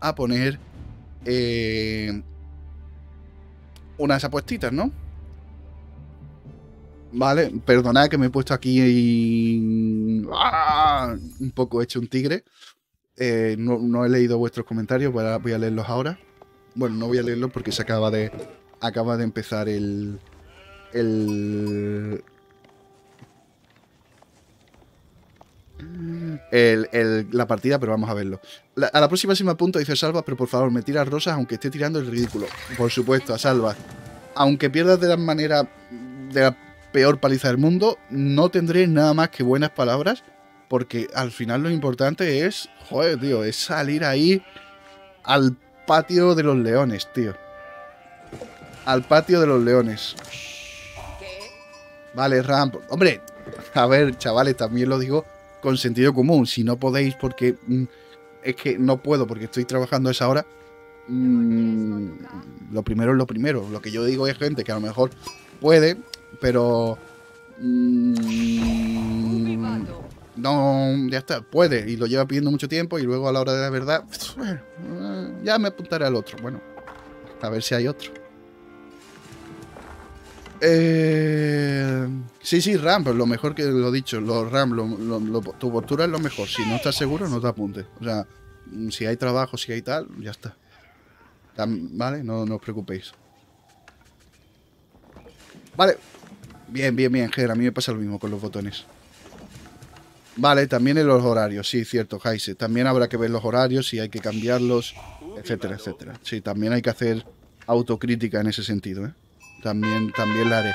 a poner unas apuestitas, ¿no? Vale, perdonad que me he puesto aquí y... ¡ah! Un poco hecho un tigre. No he leído vuestros comentarios, voy a leerlos ahora. Bueno, no voy a leerlos porque se acaba de empezar la partida, pero vamos a verlo. A la próxima sí me apunto, dice Salva, pero por favor, me tiras rosas aunque esté tirando el ridículo. Por supuesto, a Salva. Aunque pierdas de la manera de la peor paliza del mundo, no tendré nada más que buenas palabras, porque al final lo importante es, joder, tío, es salir ahí al patio de los leones, tío. Al patio de los leones. Vale, Ramp. Hombre, a ver, chavales, también lo digo con sentido común. Si no podéis, porque... es que no puedo, porque estoy trabajando a esa hora. Lo primero es lo primero. Lo que yo digo es gente que a lo mejor puede, pero... no, ya está, puede. Y lo lleva pidiendo mucho tiempo y luego a la hora de la verdad... ya me apuntaré al otro. Bueno, a ver si hay otro. Sí, sí, Ram, pues lo mejor que lo he dicho, tu postura es lo mejor. Si no estás seguro, no te apuntes. O sea, si hay trabajo, si hay tal, ya está. Vale, no os preocupéis. Vale. Bien, bien, bien, Ger, a mí me pasa lo mismo con los botones. Vale, también en los horarios, sí, cierto, Jaise. También habrá que ver los horarios, si hay que cambiarlos, etcétera, etcétera. Sí, también hay que hacer autocrítica en ese sentido, ¿eh? También la haré.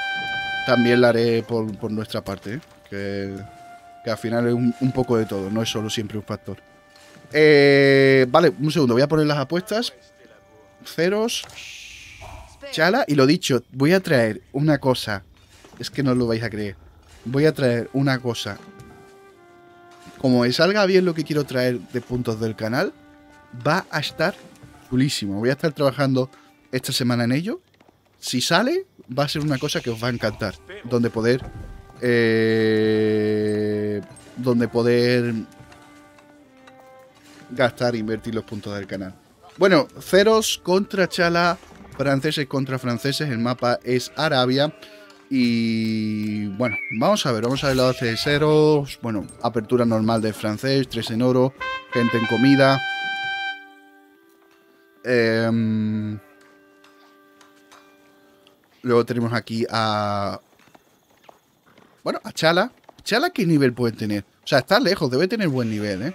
También la haré por nuestra parte, ¿eh? Que al final es un poco de todo, no es solo siempre un factor. Vale, un segundo, voy a poner las apuestas. Zeros. Chala, y lo dicho, voy a traer una cosa. Es que no os lo vais a creer. Voy a traer una cosa. Como me salga bien lo que quiero traer de puntos del canal, va a estar chulísimo. Voy a estar trabajando esta semana en ello. Si sale, va a ser una cosa que os va a encantar. Donde poder gastar e invertir los puntos del canal. Bueno, Zeros contra Chala, franceses contra franceses. El mapa es Arabia. Y bueno, vamos a ver la base de Zeros. Bueno, apertura normal de francés, 3 en oro, gente en comida. Luego tenemos aquí a... bueno, a Chala. ¿Chala qué nivel puede tener? O sea, está lejos, debe tener buen nivel, ¿eh?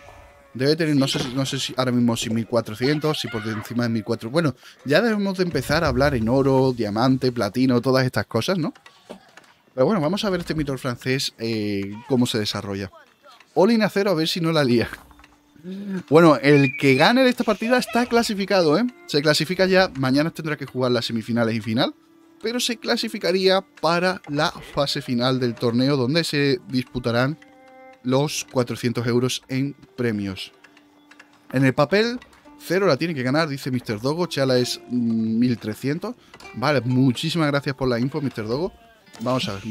Debe tener, no sé si ahora mismo si 1400, si por encima de 1400. Bueno, ya debemos de empezar a hablar en oro, diamante, platino, todas estas cosas, ¿no? Pero bueno, vamos a ver este mito francés, cómo se desarrolla. All-in a cero, a ver si no la lía. Bueno, el que gane de esta partida está clasificado, ¿eh? Se clasifica ya, mañana tendrá que jugar las semifinales y final, pero se clasificaría para la fase final del torneo, donde se disputarán los 400 euros en premios. En el papel, Cero la tiene que ganar, dice Mr. Dogo. Chala es 1300. Vale, muchísimas gracias por la info, Mr. Dogo. Vamos a ver.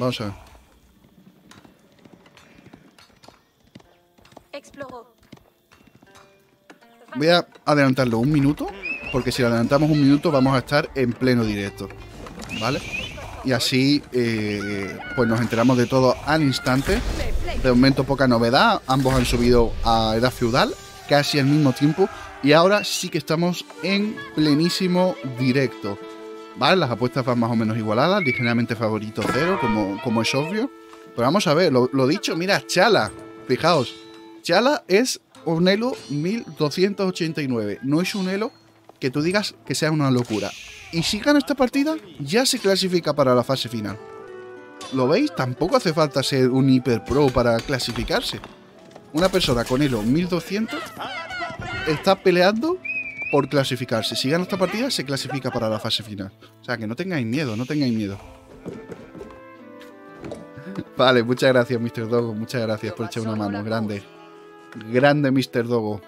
Voy a adelantarlo un minuto, porque si lo adelantamos un minuto vamos a estar en pleno directo. ¿Vale? Y así pues nos enteramos de todo al instante. De momento poca novedad, ambos han subido a edad feudal casi al mismo tiempo y ahora sí que estamos en plenísimo directo. Vale, las apuestas van más o menos igualadas, ligeramente favorito Cero, como es obvio. Pero vamos a ver, lo dicho, mira, Chala, fijaos, Chala es un elo 1289, no es un elo que tú digas que sea una locura. Y si gana esta partida, ya se clasifica para la fase final. ¿Lo veis? Tampoco hace falta ser un hiper pro para clasificarse. Una persona con elo 1200 está peleando por clasificarse. Si gana esta partida, se clasifica para la fase final. O sea, que no tengáis miedo, no tengáis miedo. Vale, muchas gracias, Mr. Dogo. Muchas gracias por echar una mano. Grande. Grande, Mr. Dogo.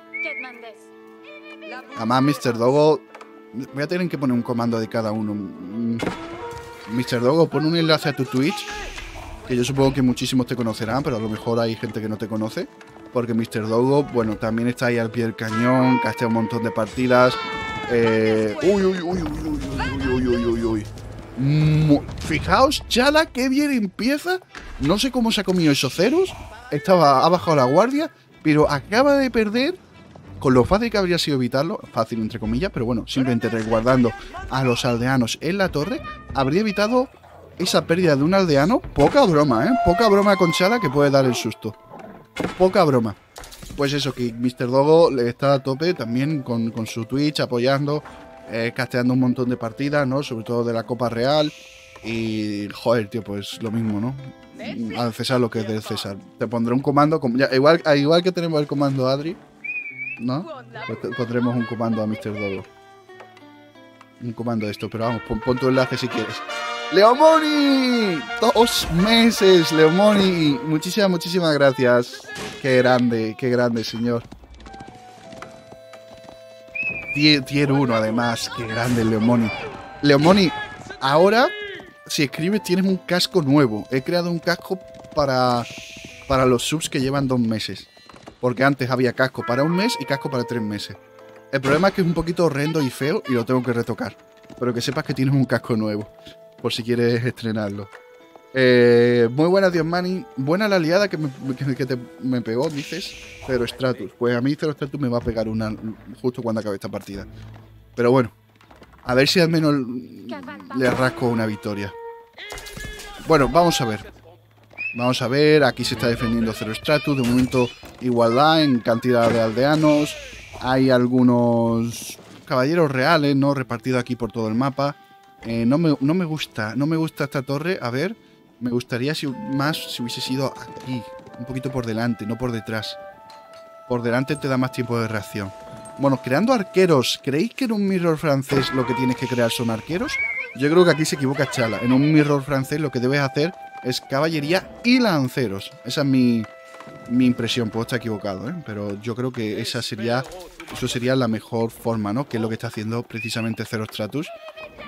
Además, Mr. Dogo... voy a tener que poner un comando de cada uno. Mr. Dogo, pon un enlace a tu Twitch, que yo supongo que muchísimos te conocerán, pero a lo mejor hay gente que no te conoce. porque Mr. Dogo, bueno, también está ahí al pie del cañón, castea un montón de partidas. Fijaos, Chala, qué bien empieza. No sé cómo se ha comido esos ceros. Ha bajado la guardia, pero acaba de perder. Con lo fácil que habría sido evitarlo, fácil entre comillas, pero bueno, simplemente resguardando a los aldeanos en la torre, habría evitado esa pérdida de un aldeano. Poca broma, ¿eh? Poca broma con Chala, que puede dar el susto. Poca broma. Pues eso, que Mr. Dogo le está a tope también con su Twitch, apoyando, casteando un montón de partidas, ¿no? Sobre todo de la Copa Real. Y, joder, tío, pues lo mismo, ¿no? Al César lo que es del César. Te pondré un comando, como ya, igual que tenemos el comando Adri, ¿no? Pues pondremos un comando a Mr. Dogo. Un comando de esto, pero vamos, pon tu enlace si quieres. ¡Leomoni! 2 meses, Leomoni. Muchísimas gracias. Qué grande, señor. Tier 1, además. Qué grande, Leomoni. Leomoni, ahora, si escribes, tienes un casco nuevo. He creado un casco para los subs que llevan 2 meses. Porque antes había casco para 1 mes y casco para 3 meses. El problema es que es un poquito horrendo y feo y lo tengo que retocar. Pero que sepas que tienes un casco nuevo, por si quieres estrenarlo. Muy buena, Dios Mani. Buena la liada que me pegó, dices. Pero Stratus, pues a mí Stratus me va a pegar una justo cuando acabe esta partida. Pero bueno, a ver si al menos le arrasco una victoria. Bueno, vamos a ver. Vamos a ver, aquí se está defendiendo Zero Stratus. De momento, igualdad en cantidad de aldeanos. Hay algunos caballeros reales, ¿no? Repartidos aquí por todo el mapa. No me gusta esta torre. A ver, me gustaría si hubiese sido aquí, un poquito por delante, no por detrás. Por delante te da más tiempo de reacción. Bueno, creando arqueros. ¿Creéis que en un mirror francés lo que tienes que crear son arqueros? Yo creo que aquí se equivoca Chala. En un mirror francés lo que debes hacer es caballería y lanceros. Esa es mi impresión. Puedo estar equivocado, ¿eh? Pero yo creo que eso sería la mejor forma, ¿no? Que es lo que está haciendo precisamente Zero Stratus.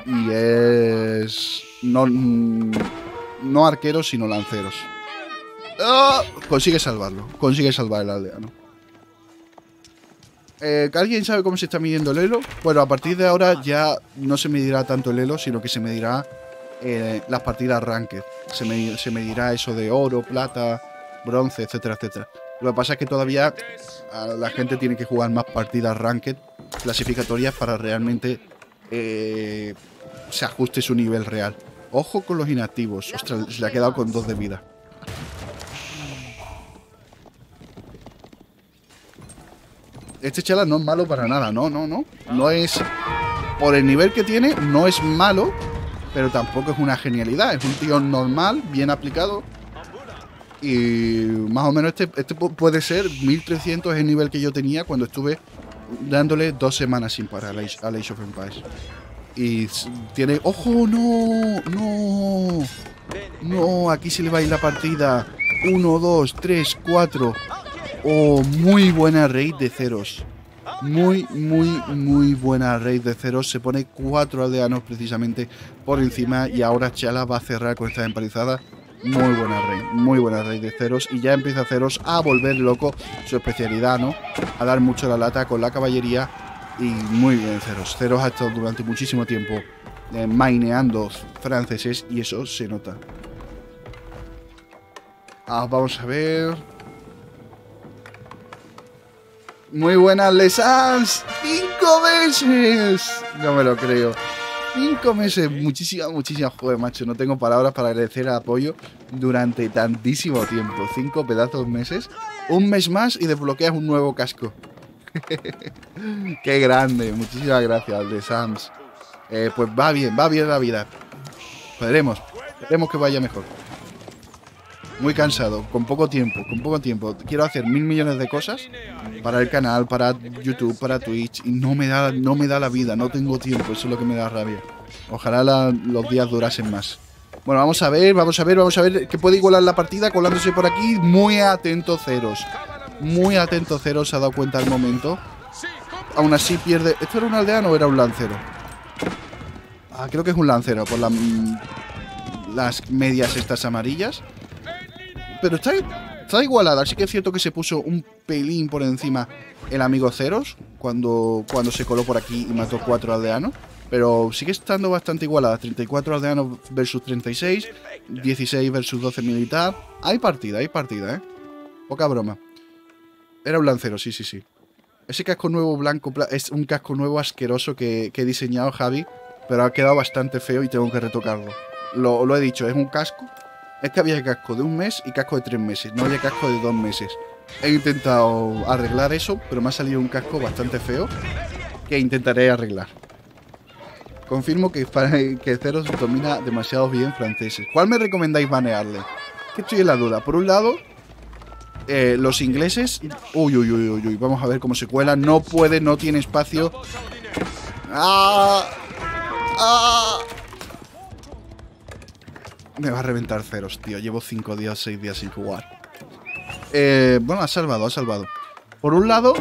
Y es... No arqueros, sino lanceros. ¡Oh! Consigue salvarlo. Consigue salvar el aldeano. ¿Alguien sabe cómo se está midiendo el elo? Bueno, a partir de ahora ya no se medirá tanto el elo, sino que se medirá las partidas ranked. Se medirá eso de oro, plata, bronce, etcétera, etcétera. Lo que pasa es que todavía la gente tiene que jugar más partidas ranked clasificatorias para realmente... se ajuste su nivel real. Ojo con los inactivos. Ostras, se le ha quedado con 2 de vida. Este Chala no es malo para nada. No. No es... Por el nivel que tiene, no es malo, pero tampoco es una genialidad. Es un tío normal, bien aplicado. Y más o menos este puede ser 1300 el nivel que yo tenía cuando estuve dándole 2 semanas sin parar al Age of Empires. Y tiene... ¡Ojo! ¡No! Aquí se le va a ir la partida. 1, 2, 3, 4. ¡Oh! Muy buena raid de ceros. Muy buena raid de ceros. Se pone 4 aldeanos precisamente por encima. Y ahora Chala va a cerrar con esta empalizada. Muy buena raid de ceros. Y ya empieza ceros a volver loco. Su especialidad, ¿no? A dar mucho la lata con la caballería. Y muy bien ceros. Ceros ha estado durante muchísimo tiempo maineando franceses. Y eso se nota. Vamos a ver. Muy buenas, Les Sans. 5 meses. No me lo creo. 5 meses, muchísimas joder, macho. No tengo palabras para agradecer el apoyo durante tantísimo tiempo. 5 pedazos meses. 1 mes más y desbloqueas un nuevo casco. Qué grande, muchísimas gracias, Les Sans. Pues va bien la vida. Esperemos que vaya mejor. Muy cansado, con poco tiempo. Quiero hacer 1000 millones de cosas para el canal, para YouTube, para Twitch. Y no me da la vida, no tengo tiempo. Eso es lo que me da rabia. Ojalá los días durasen más. Bueno, vamos a ver que puede igualar la partida colándose por aquí. Muy atento ceros, se ha dado cuenta al momento. Aún así pierde... ¿Esto era un aldeano o era un lancero? Creo que es un lancero por las medias estas amarillas. Pero está está igualada. Sí que es cierto que se puso un pelín por encima el amigo Zeros cuando se coló por aquí y mató 4 aldeanos. Pero sigue estando bastante igualada. 34 aldeanos versus 36, 16 versus 12 militar. Hay partida, ¿eh? Poca broma. Era un lancero, sí, sí, sí. Ese casco nuevo blanco es un casco nuevo asqueroso que he diseñado, Javi, pero ha quedado bastante feo y tengo que retocarlo. Lo he dicho, es un casco. Es que había casco de un mes y casco de 3 meses. No había casco de 2 meses. He intentado arreglar eso, pero me ha salido un casco bastante feo que intentaré arreglar. Confirmo que Zeros domina demasiado bien franceses. ¿Cuál me recomendáis banearle? Que estoy en la duda. Por un lado, los ingleses... Uy, uy, uy, uy, uy. Vamos a ver cómo se cuela. No puede, no tiene espacio. ¡Ah! ¡Ah! Me va a reventar Zeros, tío. Llevo 5 días, 6 días sin jugar. Bueno, ha salvado, ha salvado. Por un lado,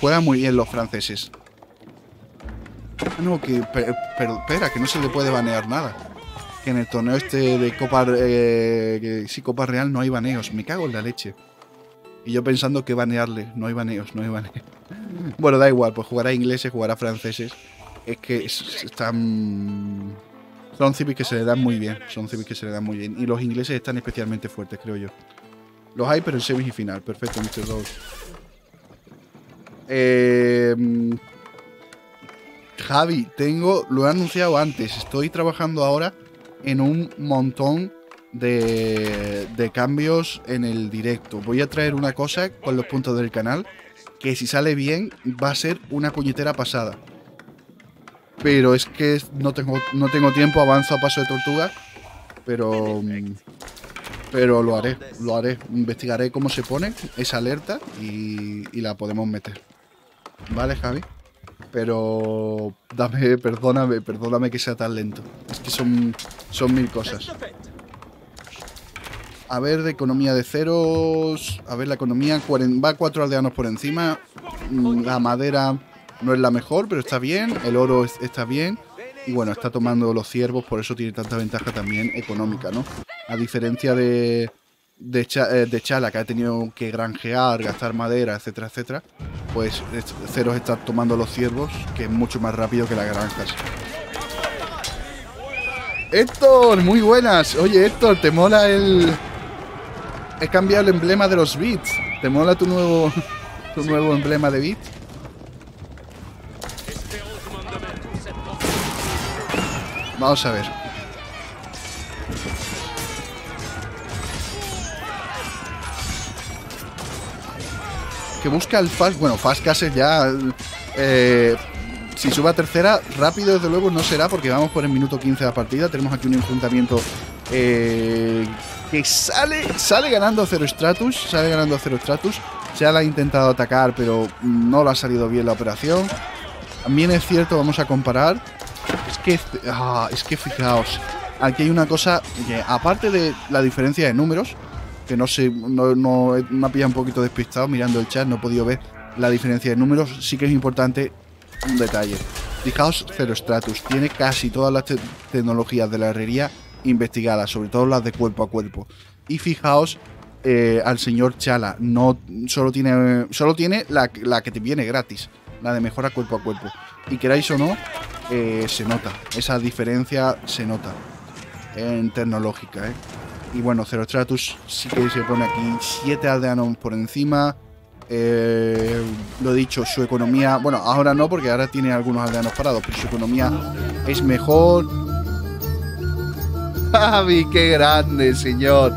juegan muy bien los franceses. No, que... Pero, espera, que no se le puede banear nada. Que en el torneo este de Copa... sí, Copa Real no hay baneos. Me cago en la leche. Y yo pensando que banearle. No hay baneos, no hay baneos. Bueno, da igual, pues jugará ingleses, jugará franceses. Es que están... Son civis que se le dan muy bien. Son civis que se le dan muy bien. Y los ingleses están especialmente fuertes, creo yo. Los hay, pero en semis y final. Perfecto, Mr. Dogo. Javi, lo he anunciado antes. Estoy trabajando ahora en un montón de cambios en el directo. Voy a traer una cosa con los puntos del canal que si sale bien va a ser una puñetera pasada. Pero es que no tengo tiempo, avanzo a paso de tortuga, pero lo haré. Investigaré cómo se pone esa alerta y la podemos meter. ¿Vale, Javi? Pero perdóname que sea tan lento. Es que son mil cosas. A ver, de economía de Zeros. A ver, la economía va 4 aldeanos por encima. La madera no es la mejor, pero está bien. El oro está bien. Y bueno, está tomando los ciervos, por eso tiene tanta ventaja también económica, ¿no? A diferencia de Chala, que ha tenido que granjear, gastar madera, etcétera, etcétera. Pues Zeros está tomando los ciervos, que es mucho más rápido que las granjas. ¡Héctor! ¡Muy buenas! Oye, Héctor, ¿te mola el...? He cambiado el emblema de los bits. ¿Te mola tu nuevo emblema de bits? Vamos a ver. Que busca el fast. Bueno, fast case ya. Si suba a tercera, rápido desde luego no será, porque vamos por el minuto 15 de la partida. Tenemos aquí un enfrentamiento que sale ganando Zero Stratus. Sale ganando Zero Stratus. Ya la ha intentado atacar, pero no le ha salido bien la operación. También es cierto, vamos a comparar. Es que fijaos, aquí hay una cosa que, aparte de la diferencia de números, que no sé, me ha pillado un poquito despistado mirando el chat, no he podido ver la diferencia de números. Sí que es importante un detalle. Fijaos, Zero Stratus tiene casi todas las tecnologías de la herrería investigadas, sobre todo las de cuerpo a cuerpo. Y fijaos al señor Chala, no solo tiene la que te viene gratis, la de mejora cuerpo a cuerpo. Y queráis o no, se nota. Esa diferencia se nota en tecnológica, ¿eh? Y bueno, Zero Stratus sí que se pone aquí 7 aldeanos por encima. Lo dicho, su economía... Bueno, ahora no, porque ahora tiene algunos aldeanos parados, pero su economía es mejor. ¡Javi, qué grande, señor!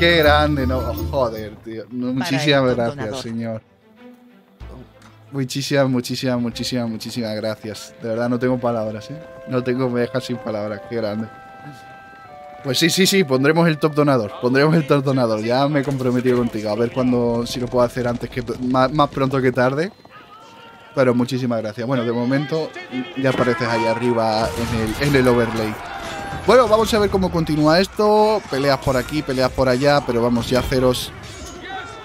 ¡Qué grande! No, joder, tío. Muchísimas gracias, señor. Muchísimas gracias. De verdad, no tengo palabras, ¿eh? Me deja sin palabras. Qué grande. Pues sí, pondremos el top donador. Ya me he comprometido contigo. A ver si lo puedo hacer antes que... Más pronto que tarde. Pero muchísimas gracias. Bueno, de momento ya apareces ahí arriba en el overlay. Bueno, vamos a ver cómo continúa esto. Peleas por aquí, peleas por allá. Pero vamos, ya Zeros...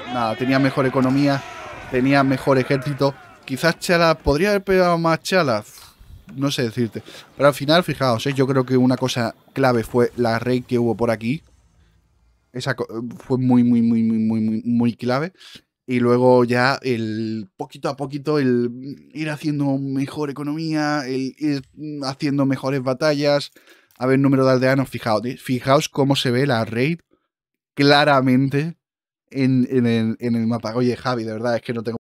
Nada, tenía mejor economía. Tenía mejor ejército. Quizás Chala... ¿Podría haber pegado más Chala? No sé decirte. Pero al final, fijaos, ¿eh? Yo creo que una cosa clave fue la raid que hubo por aquí. Esa fue muy clave. Y luego ya el poquito a poquito, el ir haciendo mejor economía, el ir haciendo mejores batallas. A ver, número de aldeanos, fijaos cómo se ve la raid claramente en el mapa. Oye, Javi, de verdad, es que no tengo...